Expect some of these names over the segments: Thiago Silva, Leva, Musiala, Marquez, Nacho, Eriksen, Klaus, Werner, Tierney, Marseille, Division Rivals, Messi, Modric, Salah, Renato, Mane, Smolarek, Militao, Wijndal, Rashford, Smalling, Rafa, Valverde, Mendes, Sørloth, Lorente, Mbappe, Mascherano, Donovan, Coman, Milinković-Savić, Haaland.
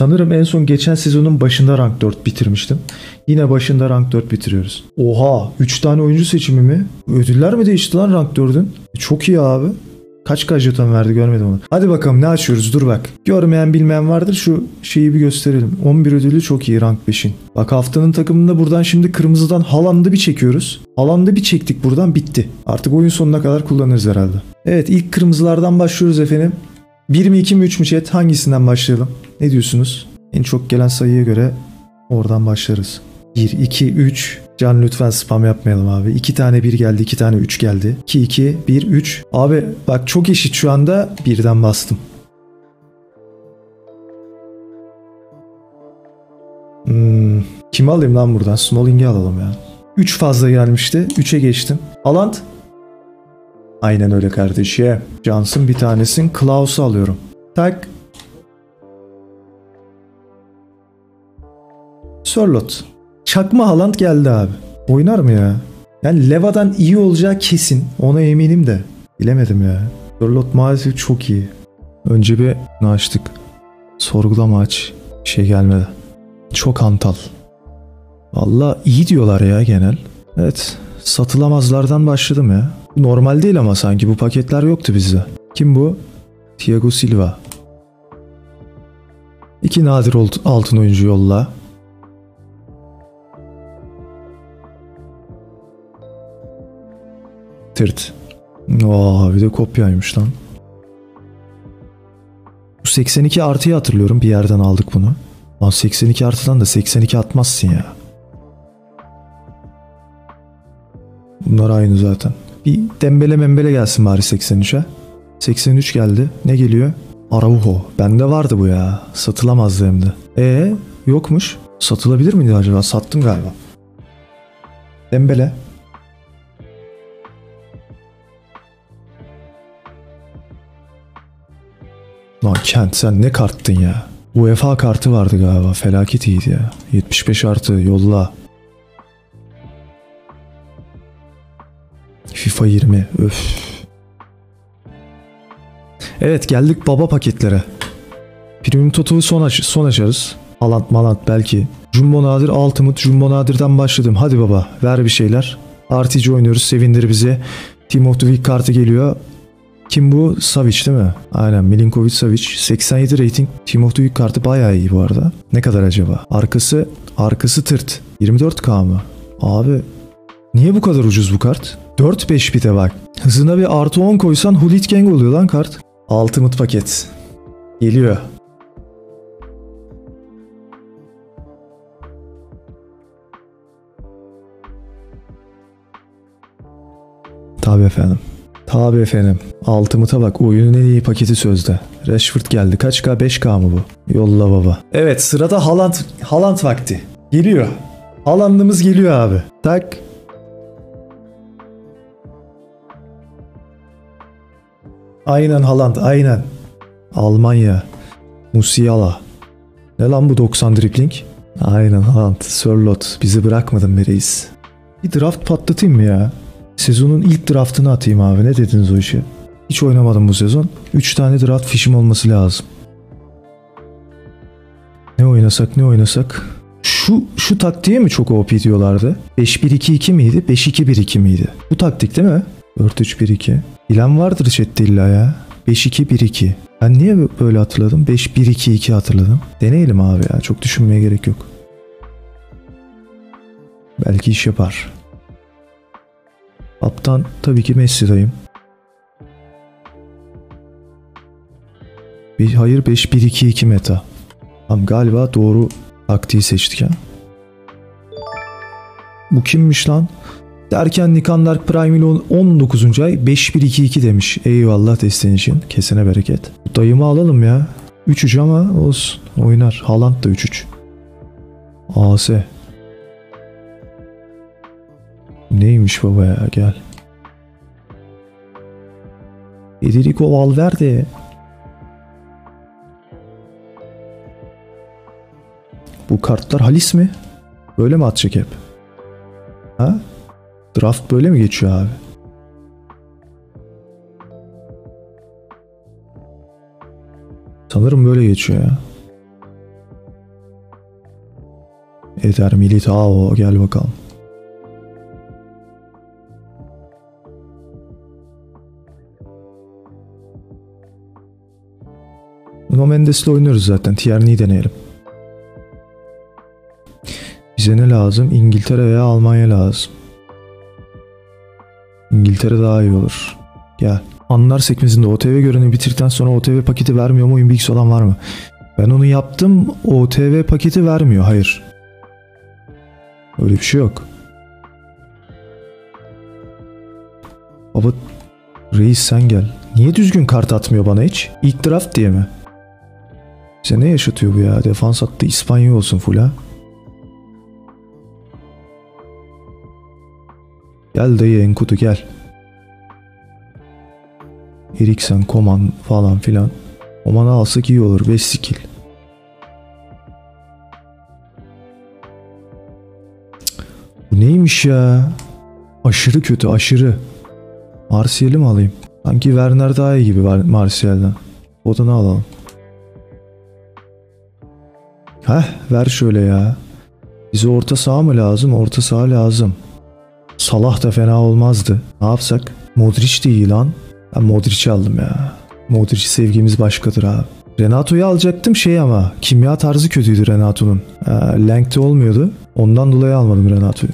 Sanırım en son geçen sezonun başında rank 4 bitirmiştim. Yine başında rank 4 bitiriyoruz. Oha, 3 tane oyuncu seçimi mi? Ödüller mi değişti lan rank 4'ün? Çok iyi abi. Kaç kajotan verdi görmedim onu. Hadi bakalım ne açıyoruz, dur bak. Görmeyen bilmeyen vardır, şu şeyi bir gösterelim. 11 ödülü çok iyi rank 5'in. Bak haftanın takımında buradan şimdi kırmızıdan Haaland'ı bir çekiyoruz. Haaland'ı bir çektik buradan, bitti. Artık oyun sonuna kadar kullanırız herhalde. Evet, ilk kırmızılardan başlıyoruz efendim. 1 mi 2 mi 3 mü chat, hangisinden başlayalım? Ne diyorsunuz? En çok gelen sayıya göre oradan başlarız. 1, 2, 3... Can lütfen spam yapmayalım abi. 2 tane 1 geldi, 2 tane 3 geldi. 2, 2, 1, 3. Abi bak çok eşit şu anda, birden bastım. Kimi alayım lan buradan? Smalling'i alalım ya. 3 fazla gelmişti. 3'e geçtim. Haaland. Aynen öyle kardeşim. Johnson bir tanesin. Klaus'u alıyorum. Tak. Sørloth. Çakma Haaland geldi abi. Oynar mı ya? Yani Leva'dan iyi olacağı kesin. Ona eminim de. Bilemedim ya. Sørloth maalesef çok iyi. Önce bir açtık. Sorgulama aç. Bir şey gelmedi. Çok hantal. Valla iyi diyorlar ya genel. Evet. Satılamazlardan başladım ya. Normal değil ama sanki bu paketler yoktu bizde. Kim bu? Thiago Silva. 2 nadir altın oyuncu yolla. Oha, bir de kopyaymış lan. Bu 82 artıyı hatırlıyorum, bir yerden aldık bunu. Lan 82 artıdan da 82 atmazsın ya. Bunlar aynı zaten. Bir Dembele Membele gelsin bari 83'e. 83 geldi. Ne geliyor? Araujo. Bende vardı bu ya. Satılamazdı hem de. Yokmuş. Satılabilir miydi acaba? Sattım galiba. Dembele. Lan Kent, sen ne karttın ya? UEFA kartı vardı galiba, felaket iyiydi ya. 75 artı yolla. FIFA 20 öf. Evet, geldik baba paketlere. Premium Toto'yu son açarız. Haaland Maland belki. Jumbo Nadir Ultimate, Jumbo Nadir'den başladım. Hadi baba ver bir şeyler. RTC oynuyoruz, sevindir bizi. Team of the Week kartı geliyor. Kim bu? Savic değil mi? Aynen, Milinković-Savić. 87 rating. Team of the Week kartı bayağı iyi bu arada. Ne kadar acaba? Arkası tırt. 24K mı? Abi niye bu kadar ucuz bu kart? 4-5 bir de bak. Hızına bir artı 10 koysan Hulit Gang oluyor lan kart. Ultimate paket. Geliyor. Tabii efendim. Tabi efendim. Ultimate'a bak, oyunun en iyi paketi sözde. Rashford geldi. Kaç K? 5K mı bu? Yolla baba. Evet, sırada Haaland vakti. Geliyor. Haaland'ımız geliyor abi. Tak. Aynen Haaland, aynen. Almanya. Musiala. Ne lan bu 90 dribling? Aynen Haaland. Sørloth. Bizi bırakmadın be reis. Bir draft patlatayım mı ya? Sezonun ilk draftını atayım abi. Ne dediniz o işe? Hiç oynamadım bu sezon. 3 tane draft fişim olması lazım. Ne oynasak? Şu taktiğe mi çok OP diyorlardı? 5-1-2-2 miydi? 5-2-1-2 miydi? Bu taktik değil mi? 4-3-1-2. Bilen vardır chatte illa ya. 5-2-1-2. Ben niye böyle hatırladım? 5-1-2-2 hatırladım. Deneyelim abi ya. Çok düşünmeye gerek yok. Belki iş yapar. Kaptan tabii ki Messi dayım. Hayır, 5-1-2-2 meta. Tamam, galiba doğru taktiği seçtik ha. Bu kimmiş lan? Derken Nikan Dark Prime ile 19. ay 5-1-2-2 demiş. Eyvallah desteğin için. Kesene bereket. Dayımı alalım ya. 3-3 ama olsun. Oynar. Haaland da 3-3. AS. Neymiş baba ya, gel. Federico Valverde. Bu kartlar halis mi? Böyle mi atacak hep? Ha? Draft böyle mi geçiyor abi? Sanırım böyle geçiyor ya. Yeter Militao, gel bakalım. Ama Mendes'le oynuyoruz zaten. Tierney'i deneyelim. Bize ne lazım? İngiltere veya Almanya lazım. İngiltere daha iyi olur. Gel. Anlar sekmesinde OTV görevini bitirdikten sonra OTV paketi vermiyor mu? Oyun bilgisi olan var mı? Ben onu yaptım. OTV paketi vermiyor. Hayır. Öyle bir şey yok. Baba reis sen gel. Niye düzgün kart atmıyor bana hiç? İlk draft diye mi? Bize ne yaşatıyor bu ya? Defans attı. İspanya olsun full ha. Gel dayı Enkutu gel. Eriksen, Coman falan filan. Coman'ı alsak iyi olur. 5 skill. Bu neymiş ya? Aşırı kötü aşırı. Marseille'i mi alayım? Sanki Werner daha iyi gibi Marseille'den. Odanı alalım. Heh ver şöyle ya. Bize orta saha mı lazım? Orta saha lazım. Salah da fena olmazdı. Ne yapsak? Modric de iyi lan. Ben Modric'i aldım ya. Modric sevgimiz başkadır abi. Renato'yu alacaktım şey ama. Kimya tarzı kötüydü Renato'nun. Length'te olmuyordu. Ondan dolayı almadım Renato'yu.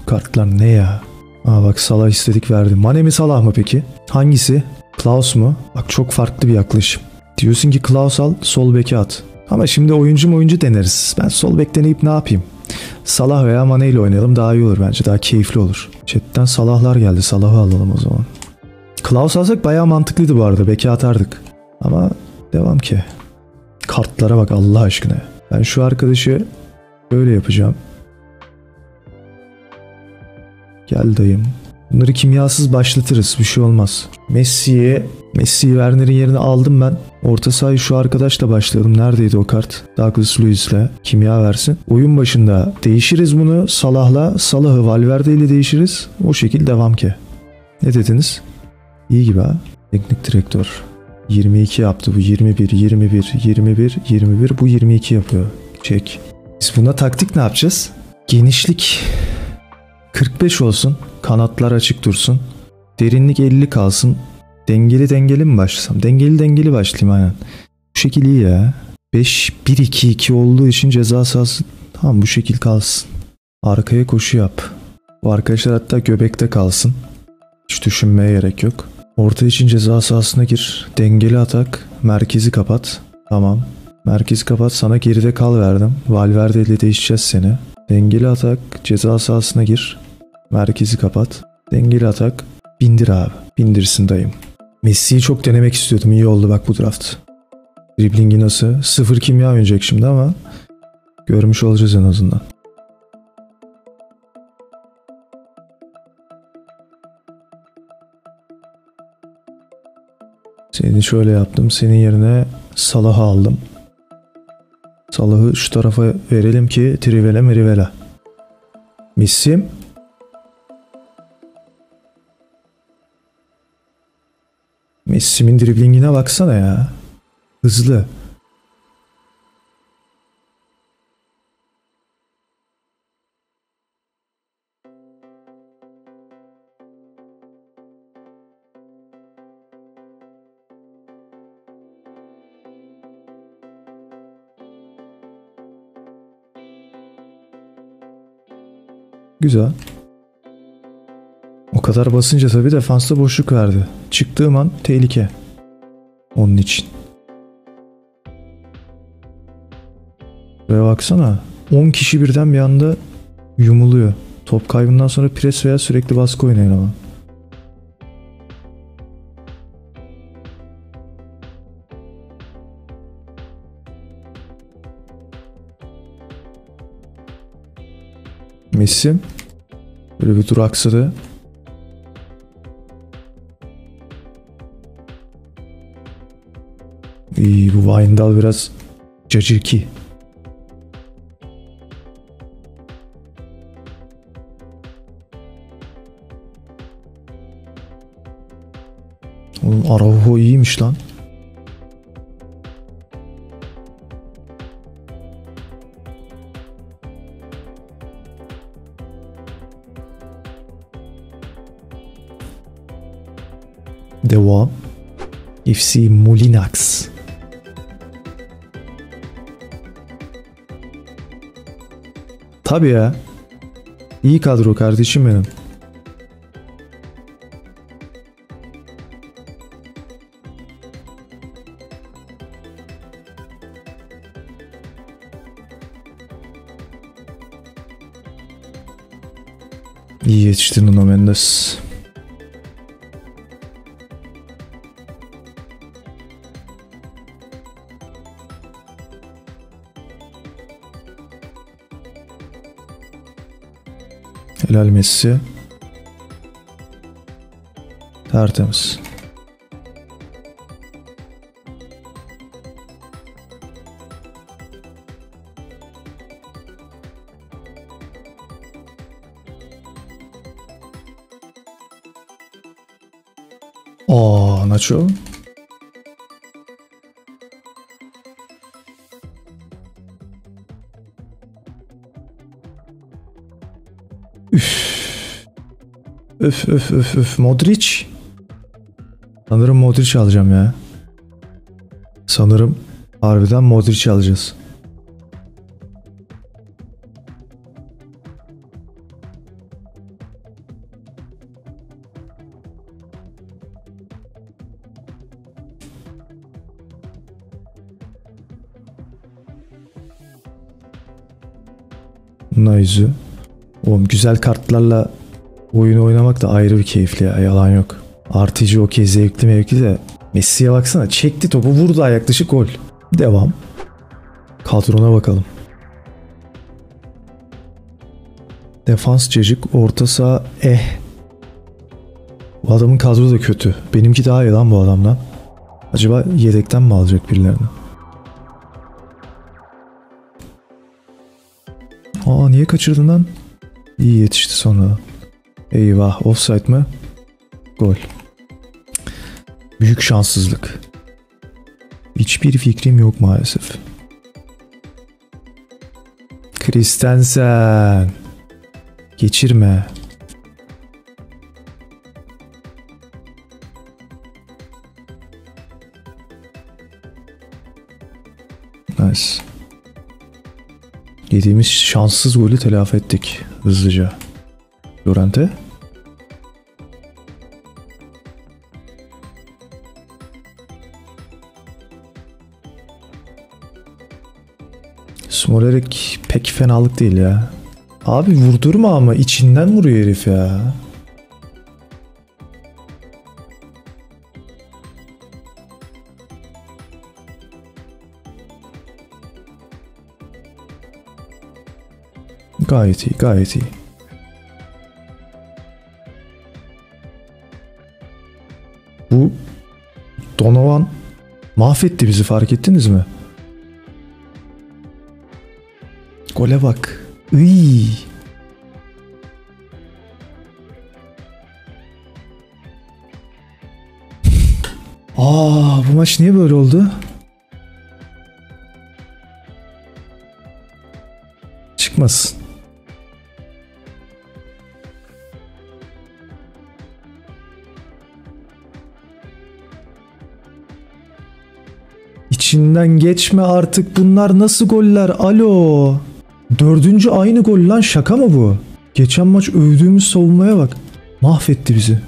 Bu kartlar ne ya? Aa bak Salah istedik verdi. Mane mi Salah mı peki? Hangisi? Klaus mu? Bak çok farklı bir yaklaşım. Diyorsun ki Klaus al sol beke at. Ama şimdi oyuncu deneriz. Ben sol bek deneyip ne yapayım? Salah veya Mane ile oynayalım daha iyi olur bence. Daha keyifli olur. Chat'ten Salahlar geldi. Salah'ı alalım o zaman. Klaus alsak bayağı mantıklıydı bu arada. Beke atardık. Ama devam ki. Kartlara bak Allah aşkına. Ben şu arkadaşı böyle yapacağım. Gel dayım. Bunları kimyasız başlatırız. Bir şey olmaz. Messi'yi Werner'in yerine aldım ben. Orta sahayı şu arkadaşla başladım. Neredeydi o kart? Douglas Luiz'le. Kimya versin. Oyun başında değişiriz bunu. Salah'ı Valverde ile değişiriz. O şekil devam ki. Ne dediniz? İyi gibi ha. Teknik direktör. 22 yaptı bu. 21. Bu 22 yapıyor. Çek. Biz buna taktik ne yapacağız? Genişlik 45 olsun. Kanatlar açık dursun. Derinlik 50 kalsın. Dengeli mi başlasam? Dengeli başlayayım aynen. Bu şekil iyi ya. 5-1-2-2 olduğu için ceza sahası. Tamam bu şekil kalsın. Arkaya koşu yap. Bu arkadaşlar hatta göbekte kalsın. Hiç düşünmeye gerek yok. Orta için ceza sahasına gir. Dengeli atak. Merkezi kapat. Tamam. Merkezi kapat. Sana geride kal verdim. Valverde ile değişeceğiz seni. Dengeli atak. Ceza sahasına gir. Merkezi kapat. Dengeli atak. Bindir abi. Bindirsin dayım. Messi'yi çok denemek istiyordum. İyi oldu bak bu draft. Driblingi nasıl? 0 kimya oynayacak şimdi ama görmüş olacağız en azından. Seni şöyle yaptım. Senin yerine Salah'ı aldım. Salah'ı şu tarafa verelim ki Trivela Merivela. Messi. Messi'nin driblingine baksana ya. Hızlı. Güzel. O kadar basınca tabii defansta boşluk verdi. Çıktığım an tehlike. Onun için. Ve baksana. 10 kişi birden bir anda yumuluyor. Top kaybından sonra pres veya sürekli baskı oynayın ama. Messi. Böyle bir duraksadı. İyi bu Wijndal biraz cacirki. Oğlum Araujo iyiymiş lan. Devam. FC Molinax. Tabii ya. İyi kadro kardeşim benim. İyi yetiştirdin o Mendes. Helal Messi. Tertemiz. Nacho. Öf. Modric. Sanırım Modric alacağım ya. Sanırım harbiden Modric alacağız. Nice. Oğlum güzel kartlarla oyunu oynamak da ayrı bir keyifli ya, yalan yok. Artıcı okey, zevkli mevki de. Messi'ye baksana, çekti topu, vurdu ayak dışı, gol. Devam. Kadrona bakalım. Defans cecik, orta saha Bu adamın kadro da kötü. Benimki daha iyi lan bu adamdan. Acaba yedekten mi alacak birilerini? Aa, niye kaçırdın lan? İyi yetişti sonra. Eyvah, offside mi? Gol. Büyük şanssızlık. Hiçbir fikrim yok maalesef. Kristensen. Geçirme. Nice. Yediğimiz şanssız golü telafi ettik hızlıca. Lorente. Smolarek pek fenalık değil ya. Abi vurdurma ama, içinden vuruyor herif ya. Gayet iyi, gayet iyi. Bu Donovan mahvetti bizi, fark ettiniz mi? Gole bak. Iy. Aa, bu maç niye böyle oldu? Çıkmasın. İçinden geçme artık, bunlar nasıl goller? Alo. Dördüncü aynı gol lan, şaka mı bu? Geçen maç övdüğümüz savunmaya bak. Mahvetti bizi.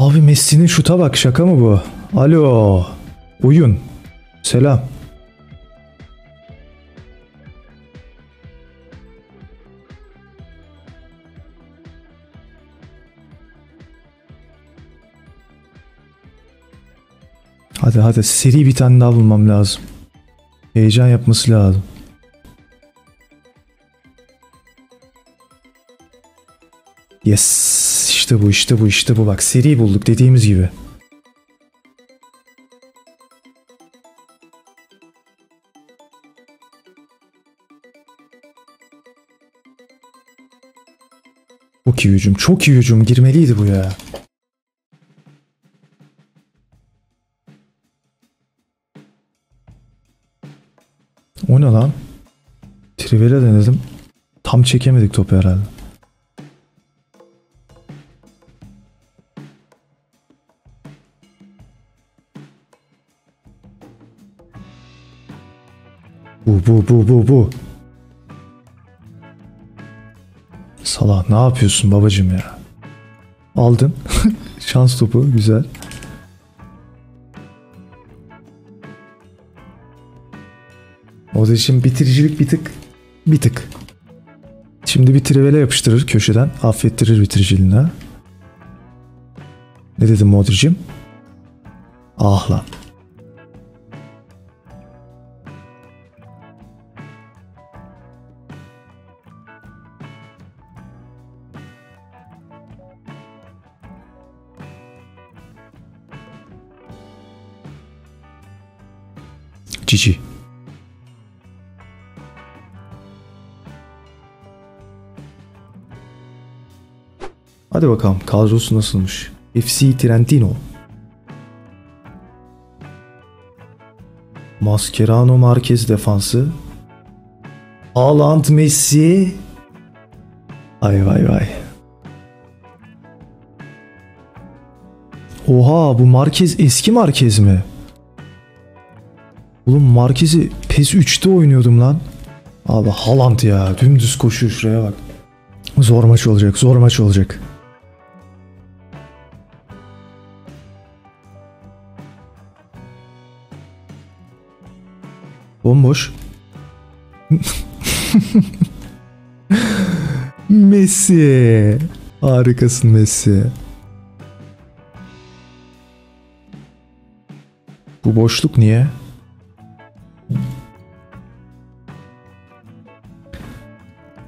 Abi Messi'nin şuta bak, şaka mı bu? Alo. Uyun. Selam. Hadi hadi, seri bir tane daha bulmam lazım. Heyecan yapması lazım. Yes, işte bu, işte bu, işte bu. Bak, seri bulduk dediğimiz gibi. Çok iyi hücum, çok iyi hücum. Girmeliydi bu ya. O ne lan? Trivela denedim. Tam çekemedik topu herhalde. Bu. Salah, ne yapıyorsun babacım ya? Aldın. Şans topu, güzel. O da için bitiricilik bir tık. Şimdi bir trivele yapıştırır köşeden. Affettirir bitiriciliğine. Ne dedim Modric'im? Ah lan. Cici. Hadi bakalım, kadrosu nasılmış? FC Trentino. Mascherano, Marquez defansı. Haaland, Messi. Ay vay vay. Oha, bu Marquez eski Marquez mi? Oğlum Marquez'i PES 3'te oynuyordum lan. Abi Haaland ya, dümdüz koşuyor, şuraya bak. Zor maç olacak, zor maç olacak. Bomboş. Messi. Harikasın Messi. Bu boşluk niye?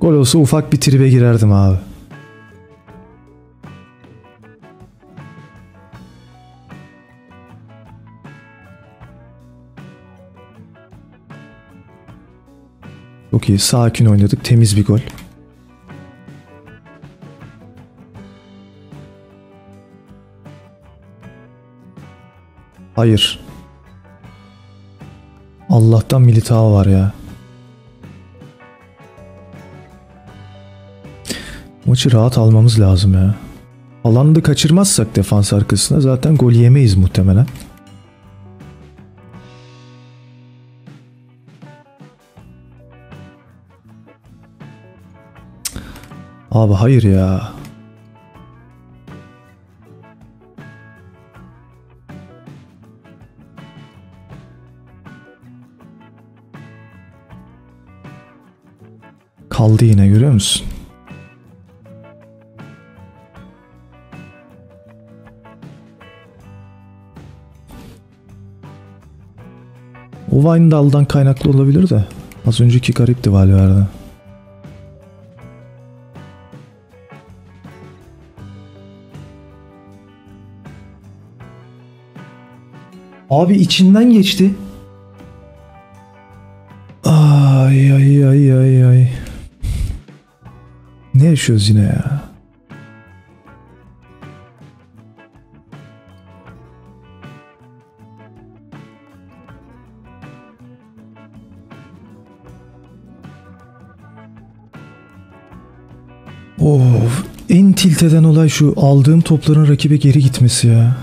Gol olsa ufak bir tribe girerdim abi. Çok iyi, sakin oynadık, temiz bir gol. Hayır. Allah'tan Militao var ya. Maçı rahat almamız lazım ya. Haaland'ı kaçırmazsak defans arkasına zaten gol yemeyiz muhtemelen. Abi hayır ya. Kaldı yine, görüyor musun? O Wijnald'dan kaynaklı olabilir de. Az önceki garipti Valverde. Abi içinden geçti. Ay ay ay ay ay. Ne yaşıyoruz yine ya? Of, en tilt eden olay şu aldığım topların rakibe geri gitmesi ya.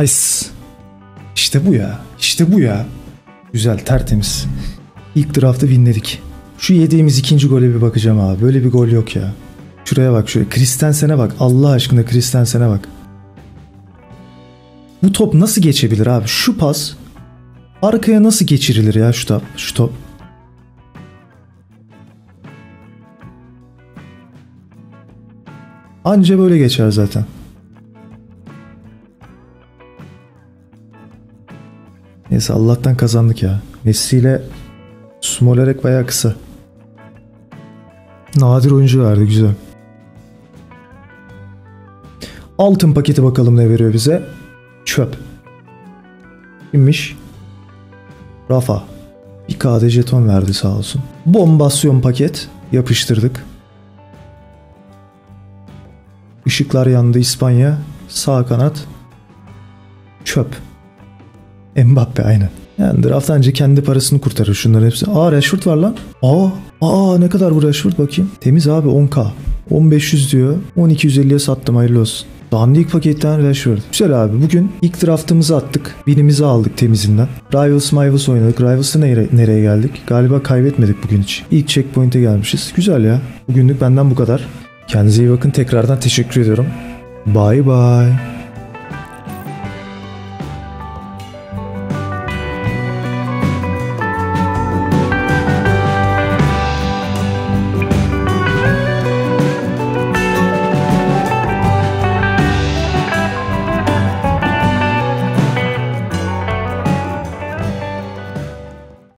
Nice. İşte bu ya. İşte bu ya. Güzel, tertemiz. İlk draft'ı winledik. Şu yediğimiz ikinci gole bir bakacağım abi. Böyle bir gol yok ya. Şuraya bak, şöyle. Kristensen'e bak. Allah aşkına Kristensen'e bak. Bu top nasıl geçebilir abi? Şu pas arkaya nasıl geçirilir ya, şu top? Şu top. Anca böyle geçer zaten. Neyse Allah'tan kazandık ya. Messi ile Smolarek bayağı kısa. Nadir oyuncu verdi, güzel. Altın paketi bakalım ne veriyor bize. Çöp. Kimmiş? Rafa. Bir KD jeton verdi sağ olsun. Bombasyon paket. Yapıştırdık. Işıklar yandı İspanya. Sağ kanat. Çöp. Mbappe aynen. Yani draft önce kendi parasını kurtarır şunların hepsi. Aa Rashford var lan. Aa ne kadar bu Rashford bakayım. Temiz abi 10k. 1500 diyor. 1250'ye sattım, hayırlı olsun. Dandik paketten Rashford. Güzel abi, bugün ilk draftımızı attık. Binimizi aldık temizinden. Rivals oynadık. Rivals'ı nereye geldik? Galiba kaybetmedik bugün hiç. İlk checkpoint'e gelmişiz. Güzel ya. Bugünlük benden bu kadar. Kendinize iyi bakın. Tekrardan teşekkür ediyorum. Bye bye.